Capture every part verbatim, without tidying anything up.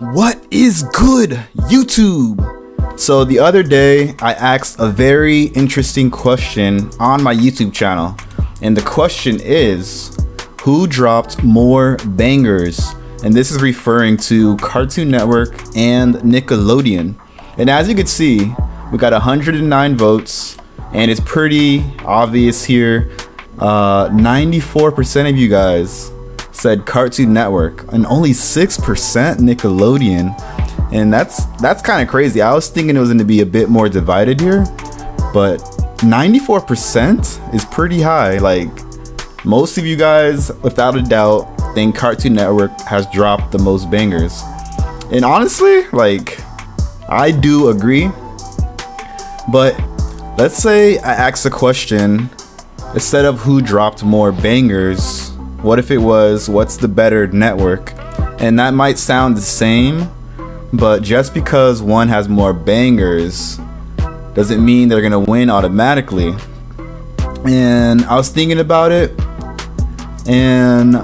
What is good, YouTube? So the other day I asked a very interesting question on my YouTube channel, and the question is, who dropped more bangers? And this is referring to Cartoon Network and Nickelodeon. And as you can see, we got one hundred nine votes, and it's pretty obvious here. ninety-four percent uh, of you guys said Cartoon Network and only six percent Nickelodeon, and that's that's kind of crazy. I was thinking it was going to be a bit more divided here, but ninety-four percent is pretty high. Like, most of you guys without a doubt think Cartoon Network has dropped the most bangers, and honestly, like, I do agree. But let's say I asked a question instead of who dropped more bangers. What if it was, what's the better network? And that might sound the same, but just because one has more bangers doesn't mean they're gonna win automatically. And I was thinking about it, and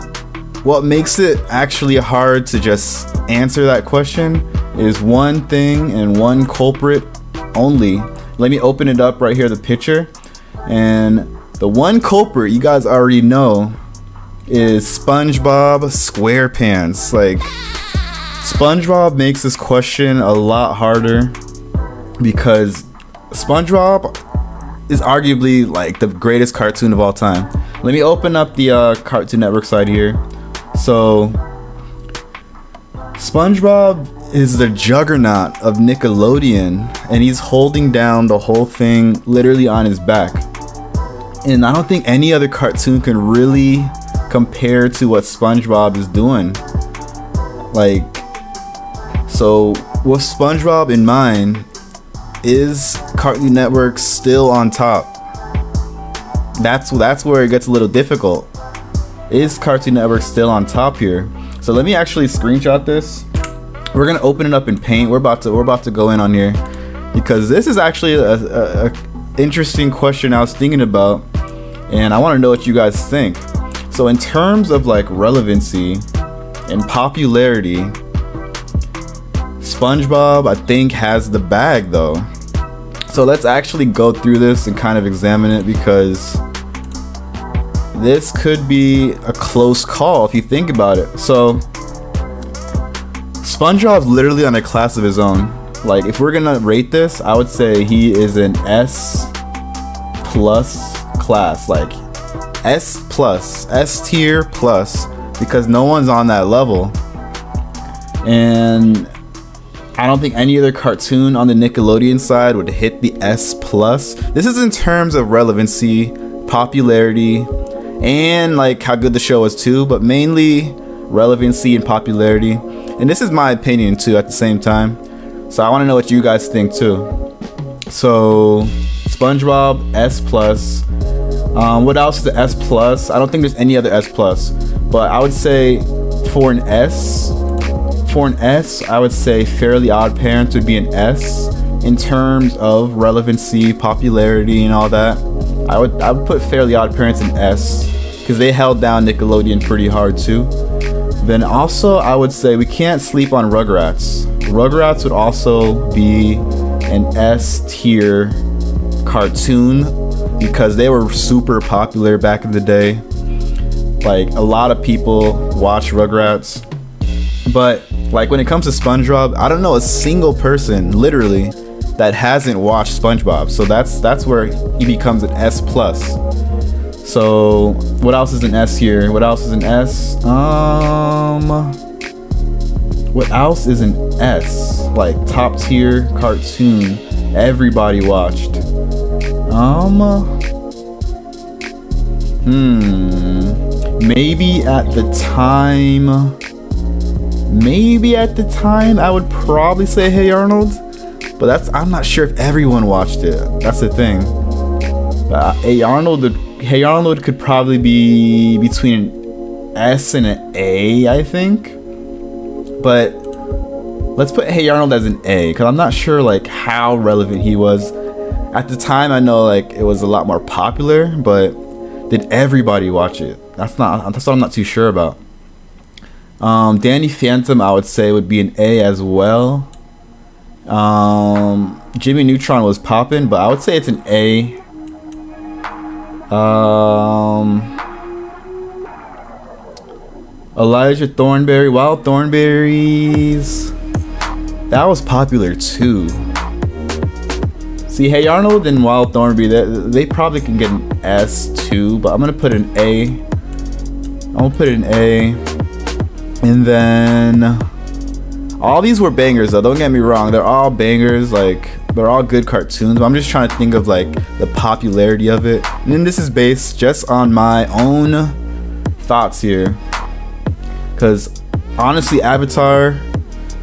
what makes it actually hard to just answer that question is one thing and one culprit only. Let me open it up right here, the picture, and the one culprit you guys already know is SpongeBob SquarePants. Like, SpongeBob makes this question a lot harder because SpongeBob is arguably like the greatest cartoon of all time. Let me open up the uh, Cartoon Network side here. So SpongeBob is the juggernaut of Nickelodeon, and he's holding down the whole thing literally on his back. And I don't think any other cartoon can really compare to what SpongeBob is doing. Like, so with SpongeBob in mind, is Cartoon Network still on top? That's that's where it gets a little difficult. Is Cartoon Network still on top here? So let me actually screenshot this. We're gonna open it up in Paint. We're about to we're about to go in on here because this is actually a, a, a interesting question I was thinking about, and I want to know what you guys think. So in terms of like relevancy and popularity, SpongeBob I think has the bag though. So let's actually go through this and kind of examine it, because this could be a close call if you think about it. So SpongeBob's literally on a class of his own. Like, if we're gonna rate this, I would say he is an S plus class, like S plus, S tier plus, because no one's on that level. And I don't think any other cartoon on the Nickelodeon side would hit the S plus. This is in terms of relevancy, popularity, and like how good the show is too, but mainly relevancy and popularity. And this is my opinion too at the same time. So I want to know what you guys think too. So SpongeBob S plus. Um, what else is the S plus? I don't think there's any other S plus, but I would say for an S, for an S, I would say Fairly OddParents would be an S in terms of relevancy, popularity, and all that. I would I would put Fairly OddParents an S because they held down Nickelodeon pretty hard too. Then also I would say we can't sleep on Rugrats. Rugrats would also be an S tier cartoon because they were super popular back in the day. Like, a lot of people watch Rugrats. But like, when it comes to SpongeBob, I don't know a single person literally that hasn't watched SpongeBob. So that's that's where he becomes an S plus. So what else is an S here? What else is an S? Um What else is an S? Like, top tier cartoon everybody watched. Um Hmm Maybe at the time Maybe at the time I would probably say Hey Arnold, but that's, I'm not sure if everyone watched it. That's the thing. uh, Hey Arnold Hey Arnold could probably be between an S and an A, I think. But let's put Hey Arnold as an A, because I'm not sure like how relevant he was at the time. I know like it was a lot more popular, but did everybody watch it? That's not that's what I'm not too sure about. Um, Danny Phantom, I would say, would be an A as well. Um, Jimmy Neutron was popping, but I would say it's an A. Um, Elijah Thornberry, Wild Thornberries. That was popular too. See, Hey Arnold and Wild Thornberry, they, they probably can get an S too, but I'm gonna put an A. I'm gonna put an A. And then all these were bangers though, don't get me wrong. They're all bangers, like they're all good cartoons, but I'm just trying to think of like the popularity of it. And then this is based just on my own thoughts here. Cause honestly, Avatar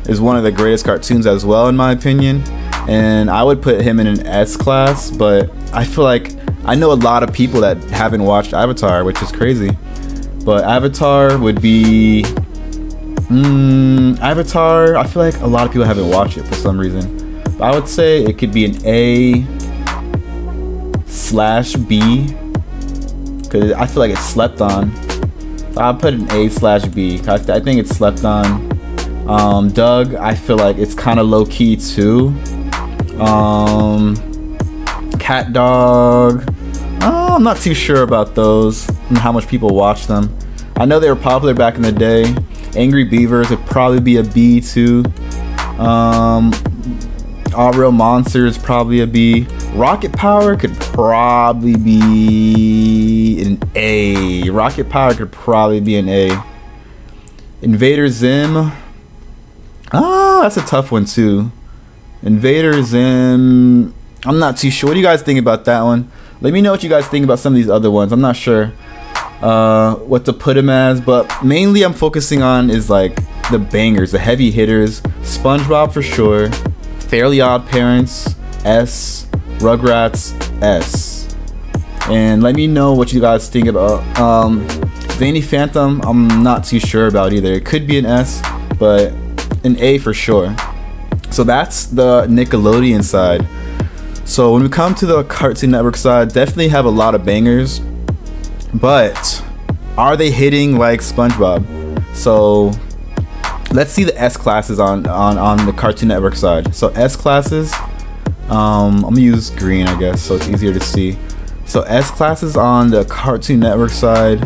is one of the greatest cartoons as well, in my opinion. And I would put him in an S class, but I feel like I know a lot of people that haven't watched Avatar, which is crazy. But Avatar would be, mm, Avatar, I feel like a lot of people haven't watched it for some reason. But I would say it could be an A slash B, cause I feel like it's slept on. So I'll put an A slash B, cause I think it's slept on. Um, Doug, I feel like it's kind of low key too. Um, Cat Dog, oh, I'm not too sure about those and how much people watch them. I know they were popular back in the day. Angry Beavers would probably be a B too. Um, All Real Monsters probably a B. Rocket Power could probably be an A. Rocket Power could probably be an A. Invader Zim. Ah, that's a tough one too. Invader Zim. I'm not too sure. What do you guys think about that one? Let me know what you guys think about some of these other ones. I'm not sure uh, what to put them as, but mainly I'm focusing on is like the bangers, the heavy hitters. SpongeBob for sure. Fairly OddParents, S. Rugrats, S. And let me know what you guys think about. Um, Danny Phantom, I'm not too sure about either. It could be an S, but an A for sure. So that's the Nickelodeon side. So when we come to the Cartoon Network side, definitely have a lot of bangers, but are they hitting like SpongeBob? So let's see the S classes on on on the Cartoon Network side. So S classes, um, I'm gonna use green, I guess, so it's easier to see. So S classes on the Cartoon Network side,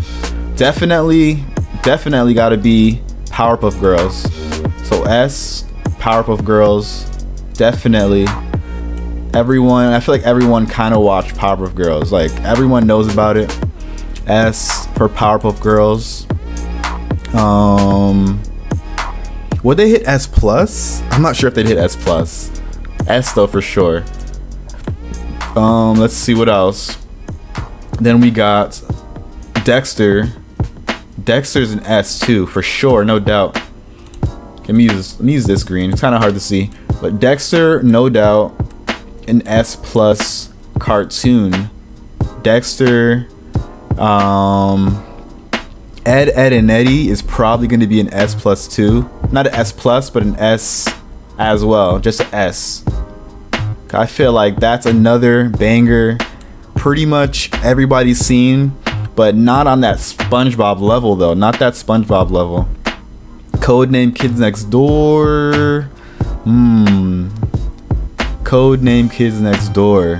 definitely, definitely gotta be Powerpuff Girls. So S, Powerpuff Girls, definitely. Everyone, I feel like everyone kind of watched Powerpuff Girls. Like everyone knows about it. S for Powerpuff Girls. Um, would they hit S plus? I'm not sure if they'd hit S plus. S though for sure. Um, let's see what else. Then we got Dexter. Dexter's an S too for sure, no doubt. Let me use, let me use this green. It's kind of hard to see, but Dexter, no doubt. An S plus cartoon. Dexter, um, Ed, Edd and Eddy is probably going to be an S plus too. Not an S plus, but an S as well. Just an S. I feel like that's another banger. Pretty much everybody's seen, but not on that SpongeBob level though. Not that SpongeBob level. Code Name Kids Next Door. Hmm. Code Name Kids Next Door.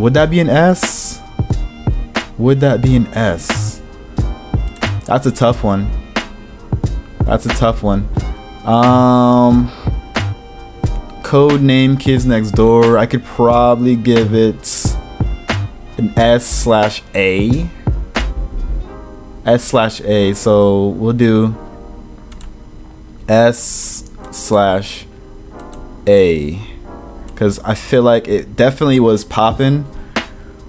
Would that be an S? Would that be an S? That's a tough one. That's a tough one. Um, Code Name Kids Next Door. I could probably give it an S slash A. S slash A. So we'll do S slash A. Cause I feel like it definitely was popping,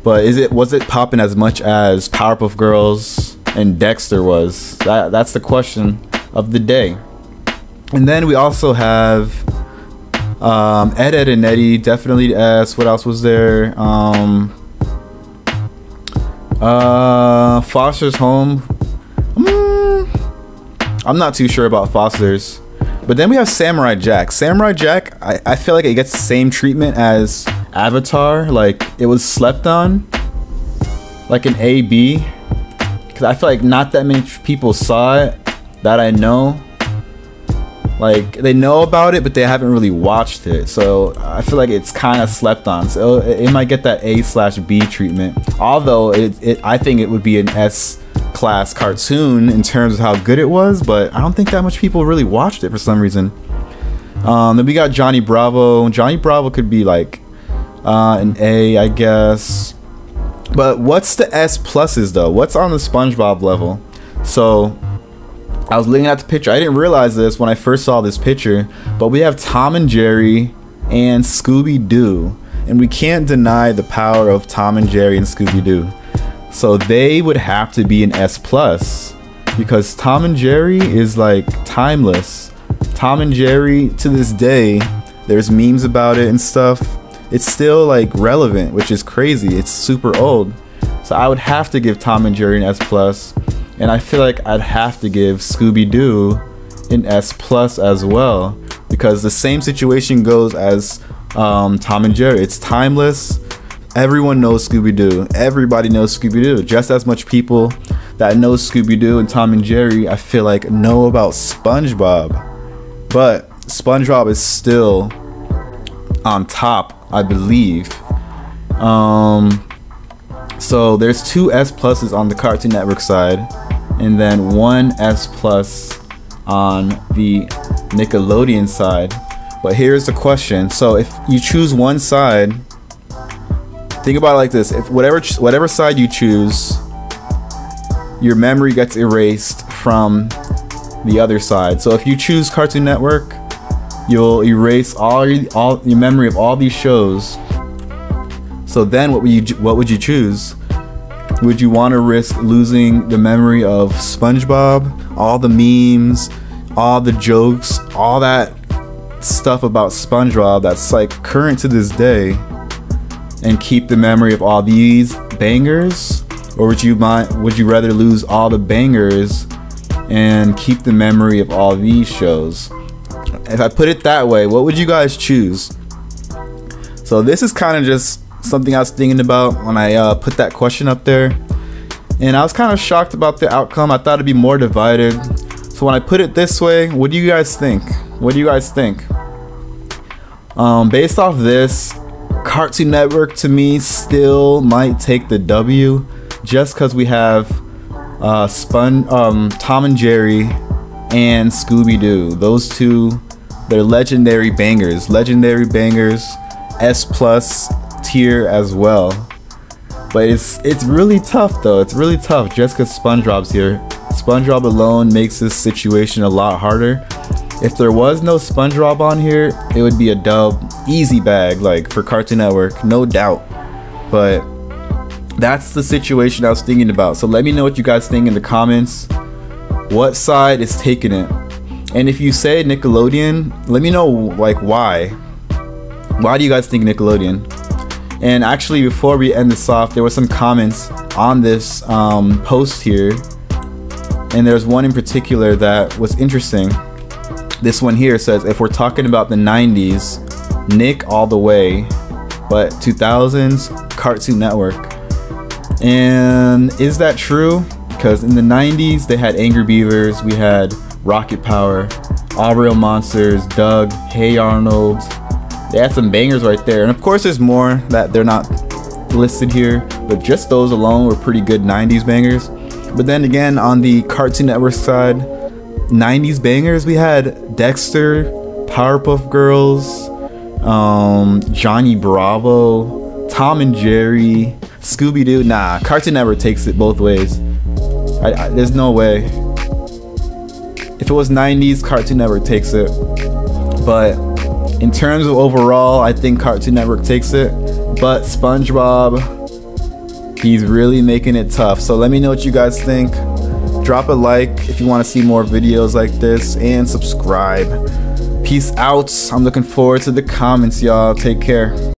but is it was it popping as much as Powerpuff Girls and Dexter was? That that's the question of the day. And then we also have um, Ed, Edd and Eddy, definitely S. What else was there? Um, uh, Foster's Home. Mm, I'm not too sure about Foster's. But then we have Samurai Jack. Samurai Jack, I, I feel like it gets the same treatment as Avatar. Like, it was slept on. Like an A B. Because I feel like not that many people saw it. that I know, like, they know about it, but they haven't really watched it. So I feel like it's kind of slept on. So it, it might get that A slash B treatment. Although it, it, I think it would be an S class cartoon in terms of how good it was, but I don't think that much people really watched it for some reason. Um, then we got Johnny Bravo. Johnny Bravo could be like uh, an A, I guess. But what's the S pluses though? What's on the SpongeBob level? So I was looking at the picture. I didn't realize this when I first saw this picture, but we have Tom and Jerry and Scooby-Doo, and we can't deny the power of Tom and Jerry and Scooby-Doo. So they would have to be an S plus, because Tom and Jerry is like timeless. Tom and Jerry, to this day, there's memes about it and stuff. It's still like relevant, which is crazy. It's super old. So I would have to give Tom and Jerry an S plus. And I feel like I'd have to give Scooby-Doo an S plus as well, because the same situation goes as um, Tom and Jerry. It's timeless. Everyone knows Scooby-Doo. Everybody knows Scooby-Doo. Just as much people that know Scooby-Doo and Tom and Jerry, I feel like, know about SpongeBob. But SpongeBob is still on top, I believe. Um, so there's two S pluses on the Cartoon Network side, and then one S plus on the Nickelodeon side. But here's the question: so if you choose one side, think about it like this: if whatever whatever side you choose, your memory gets erased from the other side. So if you choose Cartoon Network, you'll erase all your, all your memory of all these shows. So then what would you, what would you choose? Would you want to risk losing the memory of SpongeBob, all the memes, all the jokes, all that stuff about SpongeBob that's like current to this day, and keep the memory of all these bangers? Or would you mind, would you rather lose all the bangers and keep the memory of all these shows? If I put it that way, what would you guys choose? So this is kind of just something I was thinking about when I uh, put that question up there, and I was kind of shocked about the outcome. I thought it'd be more divided. So when I put it this way, what do you guys think? What do you guys think? Um, based off this, Cartoon Network to me still might take the W, just because we have uh, Spon- um, Tom and Jerry and Scooby-Doo. Those two, they're legendary bangers, legendary bangers, S plus tier as well. But it's it's really tough though. It's really tough just because SpongeBob's here. SpongeBob alone makes this situation a lot harder. If there was no SpongeBob on here, it would be a dub, easy bag, like, for Cartoon Network, no doubt. But that's the situation I was thinking about. So let me know what you guys think in the comments. What side is taking it? And if you say Nickelodeon, let me know, like, why why do you guys think Nickelodeon? And actually, before we end this off, there were some comments on this um, post here, and there's one in particular that was interesting. This one here says, if we're talking about the nineties, Nick all the way, but two thousands, Cartoon Network. And is that true? Because in the nineties, they had Angry Beavers, we had Rocket Power, All Real Monsters, Doug, Hey Arnold. They had some bangers right there. And of course, there's more that they're not listed here, but just those alone were pretty good nineties bangers. But then again, on the Cartoon Network side, nineties bangers, we had Dexter, Powerpuff Girls, um, Johnny Bravo, Tom and Jerry, Scooby-Doo. Nah, Cartoon Network takes it both ways. I, I, there's no way. If it was nineties, Cartoon Network takes it. But in terms of overall, I think Cartoon Network takes it. But SpongeBob, he's really making it tough. So let me know what you guys think. Drop a like if you want to see more videos like this, and subscribe. Peace out. I'm looking forward to the comments, y'all. Take care.